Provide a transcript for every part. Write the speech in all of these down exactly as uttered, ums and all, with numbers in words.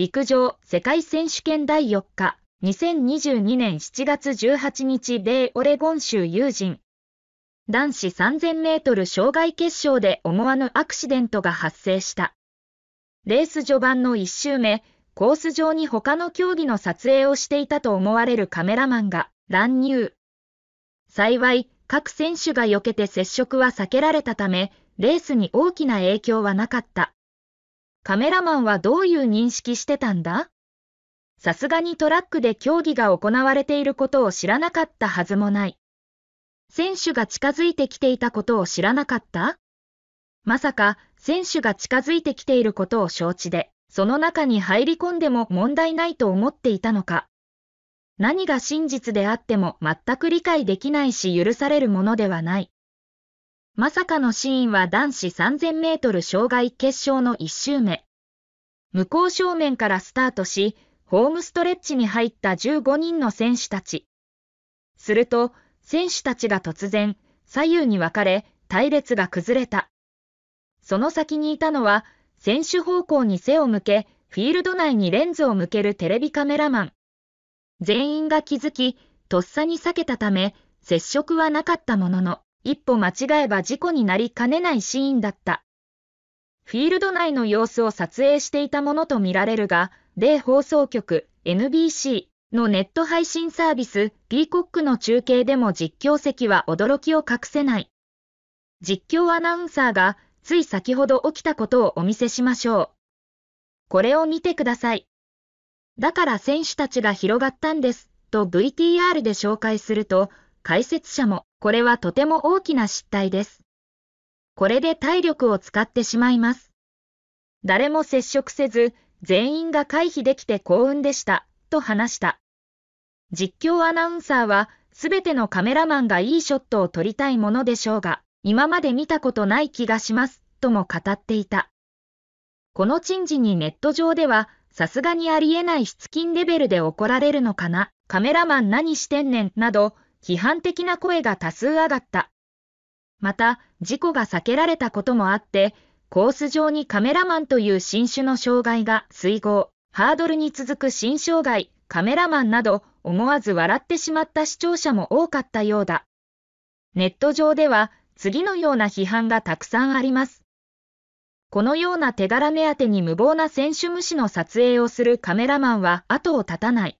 陸上世界選手権だいよっか、にせんにじゅうにねんしちがつじゅうはちにち米オレゴン州ユージン。男子さんぜんメートル障害決勝で思わぬアクシデントが発生した。レース序盤のいっしゅうめ、コース上に他の競技の撮影をしていたと思われるカメラマンが乱入。幸い、各選手が避けて接触は避けられたため、レースに大きな影響はなかった。カメラマンはどういう認識してたんだ？さすがにトラックで競技が行われていることを知らなかったはずもない。選手が近づいてきていたことを知らなかった？まさか、選手が近づいてきていることを承知で、その中に入り込んでも問題ないと思っていたのか。何が真実であっても全く理解できないし許されるものではない。まさかのシーンは男子さんぜんメートル障害決勝のいっ周目。向こう正面からスタートし、ホームストレッチに入ったじゅうごにんの選手たち。すると、選手たちが突然、左右に分かれ、隊列が崩れた。その先にいたのは、選手方向に背を向け、フィールド内にレンズを向けるテレビカメラマン。全員が気づき、とっさに避けたため、接触はなかったものの、一歩間違えば事故になりかねないシーンだった。フィールド内の様子を撮影していたものとみられるが、米放送局 エヌビーシー のネット配信サービスピーコックの中継でも実況席は驚きを隠せない。実況アナウンサーがつい先ほど起きたことをお見せしましょう。これを見てください。だから選手たちが広がったんです、と ブイティーアール で紹介すると、解説者も、これはとても大きな失態です。これで体力を使ってしまいます。誰も接触せず、全員が回避できて幸運でした、と話した。実況アナウンサーは、すべてのカメラマンがいいショットを撮りたいものでしょうが、今まで見たことない気がします、とも語っていた。この珍事にネット上では、さすがにありえないしつきんレベルで怒られるのかな、カメラマン何してんねん、など、批判的な声が多数上がった。また、事故が避けられたこともあって、コース上にカメラマンという新種の障害が水濠、ハードルに続く新障害、カメラマンなど、思わず笑ってしまった視聴者も多かったようだ。ネット上では、次のような批判がたくさんあります。このような手柄目当てに無謀な選手無視の撮影をするカメラマンは後を絶たない。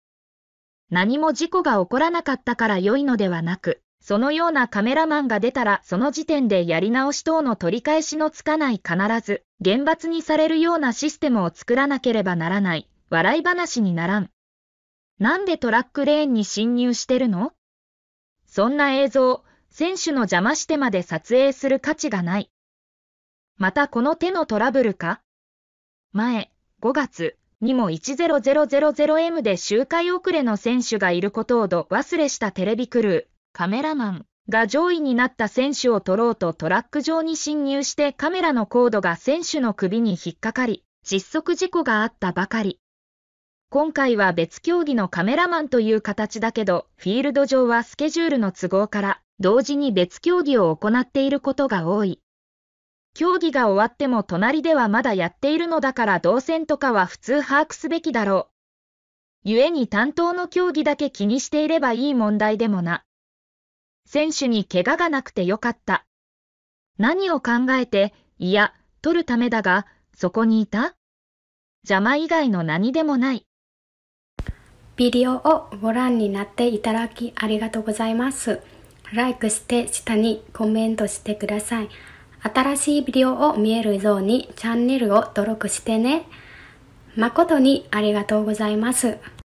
何も事故が起こらなかったから良いのではなく、そのようなカメラマンが出たらその時点でやり直し等の取り返しのつかない必ず、厳罰にされるようなシステムを作らなければならない、笑い話にならん。なんでトラックレーンに侵入してるの？そんな映像、選手の邪魔してまで撮影する価値がない。またこの手のトラブルか？前、ごがつ。にも いちまるまるまるエム で周回遅れの選手がいることをど忘れしたテレビクルー、カメラマンが上位になった選手を撮ろうとトラック上に侵入してカメラのコードが選手の首に引っかかり、窒息事故があったばかり。今回は別競技のカメラマンという形だけど、フィールド上はスケジュールの都合から同時に別競技を行っていることが多い。競技が終わっても隣ではまだやっているのだから動線とかは普通把握すべきだろう。故に担当の競技だけ気にしていればいい問題でもな。選手に怪我がなくてよかった。何を考えて、いや、取るためだが、そこにいた？邪魔以外の何でもない。ビデオをご覧になっていただきありがとうございます。ライクして下にコメントしてください。新しいビデオを見えるようにチャンネルを登録してね。誠にありがとうございます。